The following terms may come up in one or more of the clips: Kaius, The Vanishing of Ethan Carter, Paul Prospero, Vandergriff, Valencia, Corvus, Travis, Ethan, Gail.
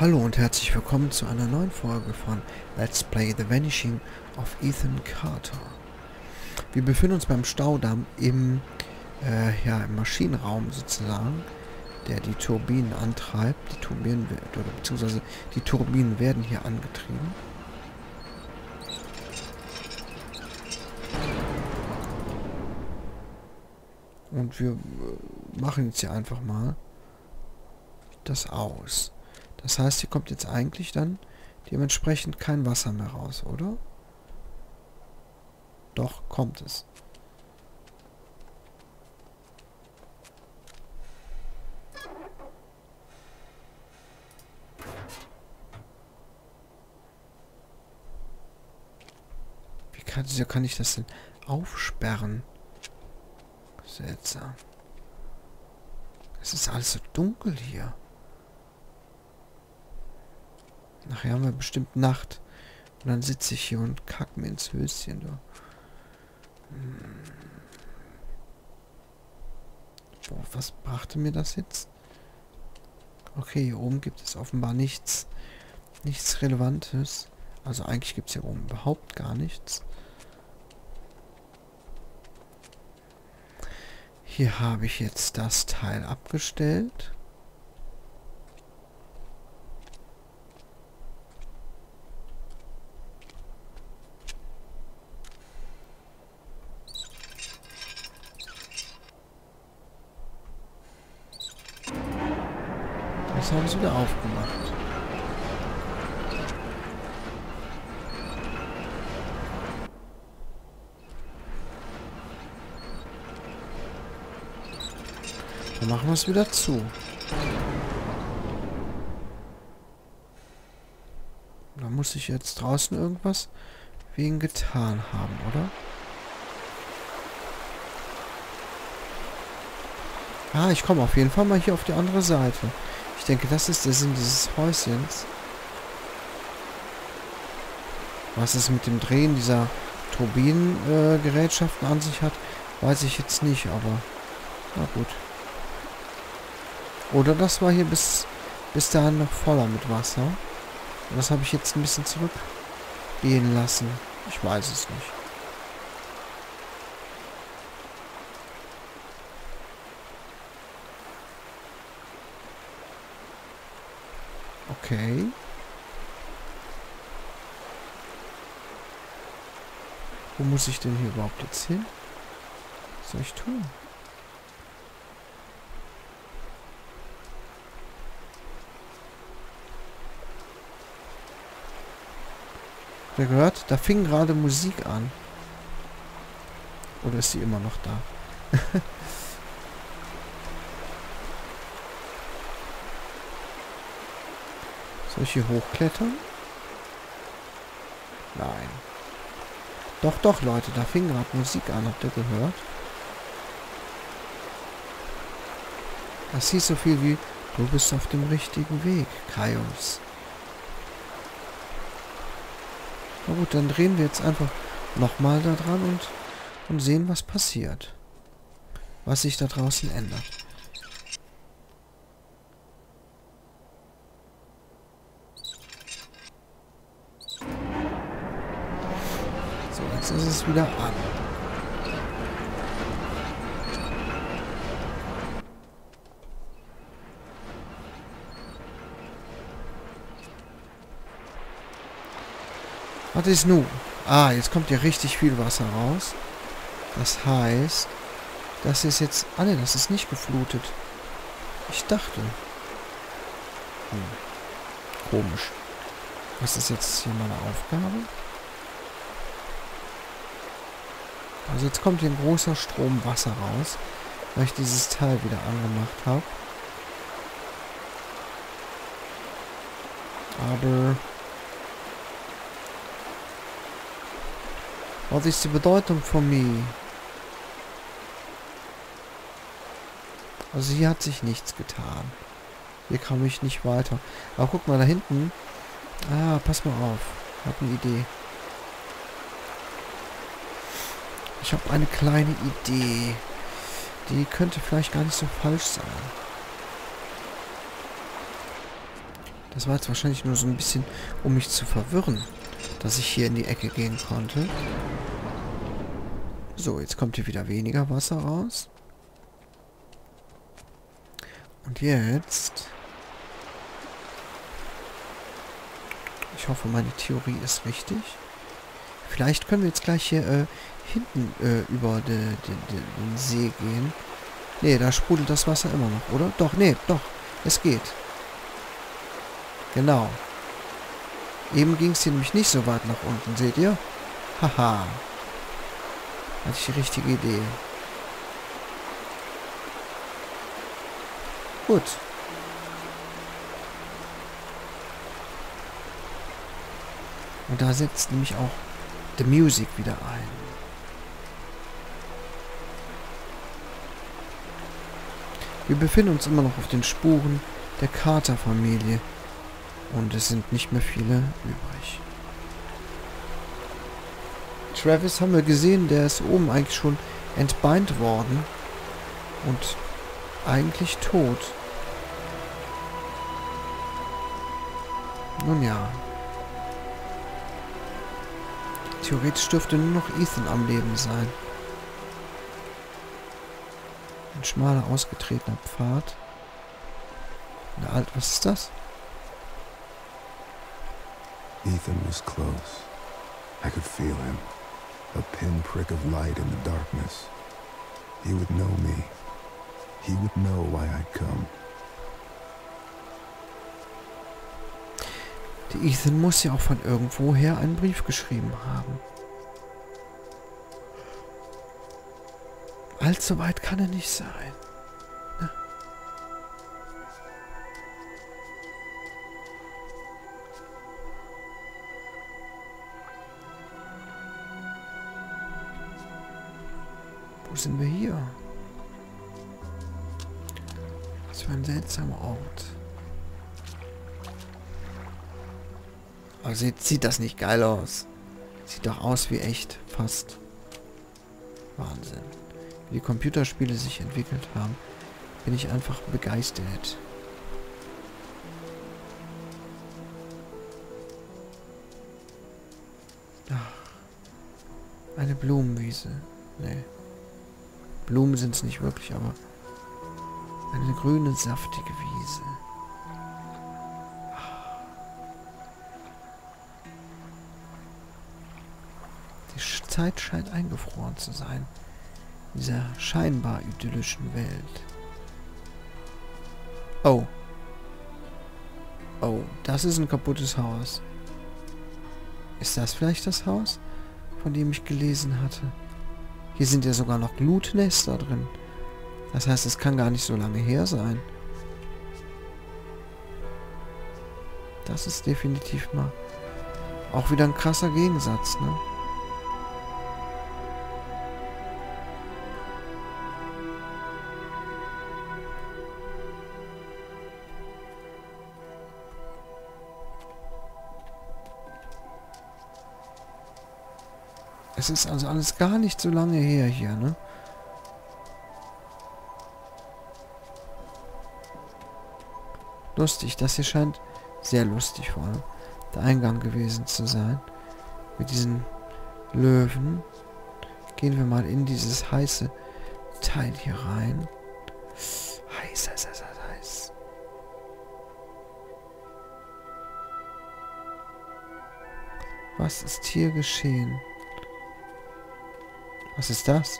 Hallo und herzlich willkommen zu einer neuen Folge von Let's Play The Vanishing of Ethan Carter. Wir befinden uns beim Staudamm im Maschinenraum sozusagen, der die Turbinen antreibt. Die Turbinen werden hier angetrieben. Und wir machen jetzt hier einfach mal das aus. Das heißt, hier kommt jetzt eigentlich dann dementsprechend kein Wasser mehr raus, oder? Doch, kommt es. Wie kann ich das denn aufsperren? Seltsam. Es ist alles so dunkel hier. Nachher haben wir bestimmt Nacht. Und dann sitze ich hier und kack mir ins Höschen. Da. Boah, was brachte mir das jetzt? Okay, hier oben gibt es offenbar nichts. Nichts Relevantes. Also eigentlich gibt es hier oben überhaupt gar nichts. Hier habe ich jetzt das Teil abgestellt. Das haben sie wieder aufgemacht. Dann machen wir es wieder zu. Da muss ich jetzt draußen irgendwas wegen getan haben, oder? Ah, ich komme auf jeden Fall mal hier auf die andere Seite. Ich denke, das ist der Sinn dieses Häuschens. Was es mit dem Drehen dieser Turbinengerätschaften an sich hat, weiß ich jetzt nicht, aber na gut. Oder das war hier bis dahin noch voller mit Wasser. Und das habe ich jetzt ein bisschen zurückgehen lassen. Ich weiß es nicht. Okay. Wo muss ich denn hier überhaupt jetzt hin? Was soll ich tun? Wer gehört? Da fing gerade Musik an. Oder ist sie immer noch da? Soll ich hier hochklettern? Nein. Doch, doch, Leute, da fing gerade Musik an, habt ihr gehört? Das hieß so viel wie, du bist auf dem richtigen Weg, Kaius. Na gut, dann drehen wir jetzt einfach nochmal da dran und sehen, was passiert. Was sich da draußen ändert. So, jetzt ist es wieder an. Was ist nun? Ah, jetzt kommt ja richtig viel Wasser raus. Das heißt, das ist jetzt... Ah ne, das ist nicht geflutet. Ich dachte. Hm. Komisch. Was ist jetzt hier meine Aufgabe? Also jetzt kommt hier ein großer Strom Wasser raus, weil ich dieses Teil wieder angemacht habe. Aber... Was ist die Bedeutung von mir? Also hier hat sich nichts getan. Hier komme ich nicht weiter. Aber guck mal, da hinten. Ah, pass mal auf. Ich habe eine Idee. Ich habe eine kleine Idee. Die könnte vielleicht gar nicht so falsch sein. Das war jetzt wahrscheinlich nur so ein bisschen, um mich zu verwirren, dass ich hier in die Ecke gehen konnte. So, jetzt kommt hier wieder weniger Wasser raus. Und jetzt... Ich hoffe, meine Theorie ist richtig. Vielleicht können wir jetzt gleich hier hinten über den See gehen. Nee, da sprudelt das Wasser immer noch, oder? Doch, nee, doch. Es geht. Genau. Eben ging es hier nämlich nicht so weit nach unten, seht ihr? Haha. Hatte ich die richtige Idee. Gut. Und da setzt nämlich auch die Musik wieder ein. Wir befinden uns immer noch auf den Spuren der Carter-Familie. Und es sind nicht mehr viele übrig. Travis haben wir gesehen, der ist oben eigentlich schon entbeint worden. Und eigentlich tot. Nun ja. Theoretisch dürfte nur noch Ethan am Leben sein. Ein schmaler, ausgetretener Pfad. Na, Alt, was ist das? Ethan was close. I could feel him. A pinprick of light in the darkness. He would know me. He would know why I'd come. Der Ethan muss ja auch von irgendwoher einen Brief geschrieben haben. Allzu weit kann er nicht sein. Ne? Wo sind wir hier? Was für ein seltsamer Ort. Aber sieht das nicht geil aus? Sieht doch aus wie echt, fast. Wahnsinn. Wie die Computerspiele sich entwickelt haben, bin ich einfach begeistert. Ach, eine Blumenwiese. Nee. Blumen sind es nicht wirklich, aber eine grüne, saftige Wiese. Zeit scheint eingefroren zu sein, in dieser scheinbar idyllischen Welt. Oh. Oh, das ist ein kaputtes Haus. Ist das vielleicht das Haus, von dem ich gelesen hatte? Hier sind ja sogar noch Glutnester drin. Das heißt, es kann gar nicht so lange her sein. Das ist definitiv mal auch wieder ein krasser Gegensatz, ne? Es ist also alles gar nicht so lange her hier, ne? Lustig, das hier scheint sehr lustig vor allem der Eingang gewesen zu sein. Mit diesen Löwen. Gehen wir mal in dieses heiße Teil hier rein. Heiß, heiß, heiß, heiß, heiß. Was ist hier geschehen? Was ist das?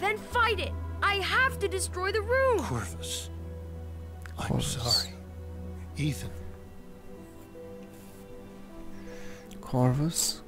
Then fight it. I have to destroy the room. Corvus. I'm sorry. Ethan. Corvus.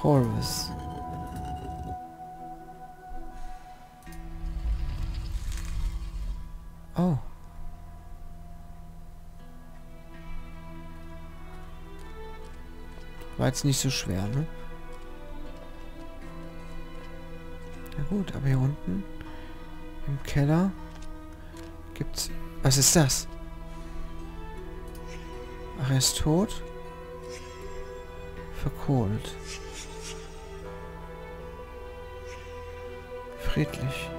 Corvus. Oh. War jetzt nicht so schwer, ne? Na gut, aber hier unten im Keller gibt's... Was ist das? Ach, er ist tot. Verkohlt. Friedlich.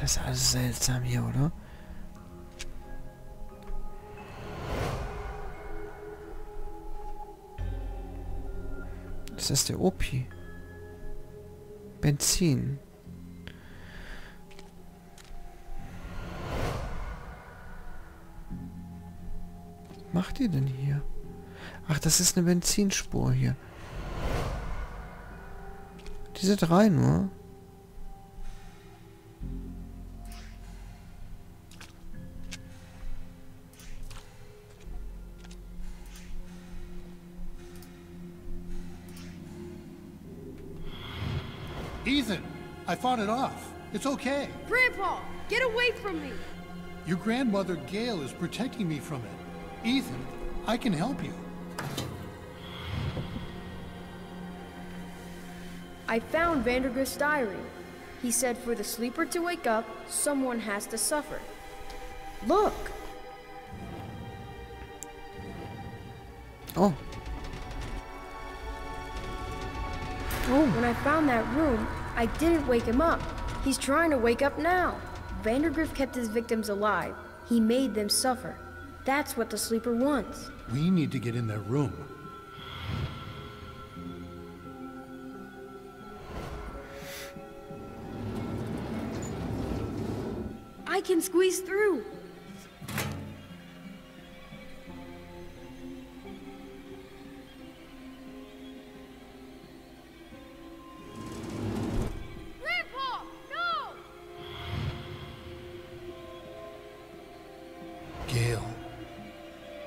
Das ist alles seltsam hier, oder? Das ist der Opi. Benzin. Was macht ihr denn hier? Ach, das ist eine Benzinspur hier. Diese drei nur. Ethan, I fought it off. It's okay. Grandpa, get away from me. Your grandmother, Gail, is protecting me from it. Ethan, I can help you. I found Vandergriff's diary. He said for the sleeper to wake up, someone has to suffer. Look. Oh. When I found that room, I didn't wake him up. He's trying to wake up now. Vandergriff kept his victims alive. He made them suffer. That's what the sleeper wants. We need to get in that room. I can squeeze through.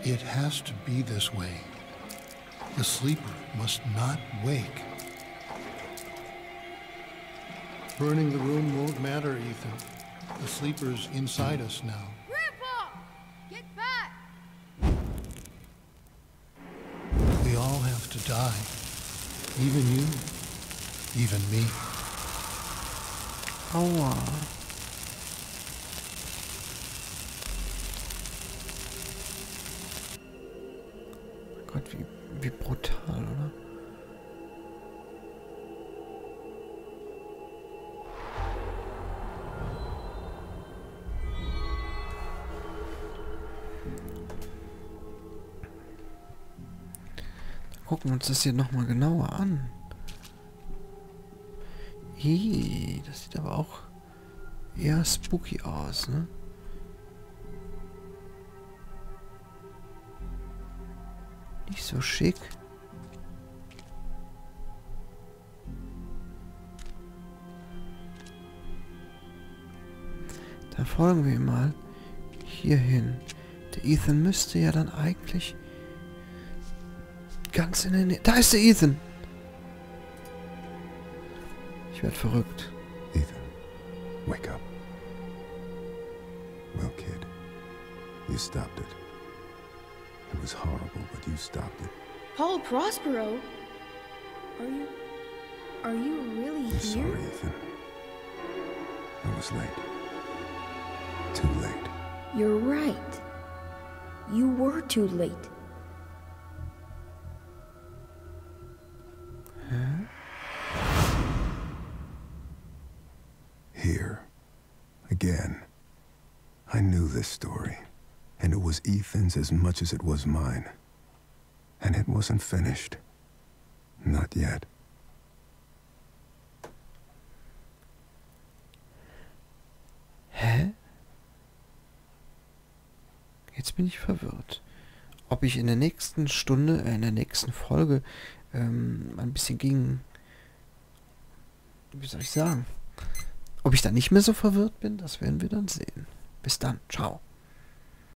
It has to be this way. The sleeper must not wake. Burning the room won't matter, Ethan. The sleeper's inside us now. Grandpa! Get back! We all have to die. Even you. Even me. Oh. Wie brutal, oder? Dann gucken wir uns das hier nochmal genauer an. Hi, das sieht aber auch eher spooky aus, ne? Nicht so schick. Dann folgen wir ihm mal hierhin. Der Ethan müsste ja dann eigentlich ganz in der Nähe... Da ist der Ethan! Ich werde verrückt. Ethan, wake up. Well, kid, you stopped it. It was horrible, but you stopped it. Paul Prospero? Are you really here? I'm sorry, Ethan. I was late. Too late. You're right. You were too late. Huh? Here. Again. I knew this story. And it was Ethan's as much as it was mine. And it wasn't finished. Not yet. Hä? Jetzt bin ich verwirrt. Ob ich in der nächsten Stunde, in der nächsten Folge ein bisschen wie soll ich sagen, ob ich da nicht mehr so verwirrt bin, das werden wir dann sehen. Bis dann, ciao.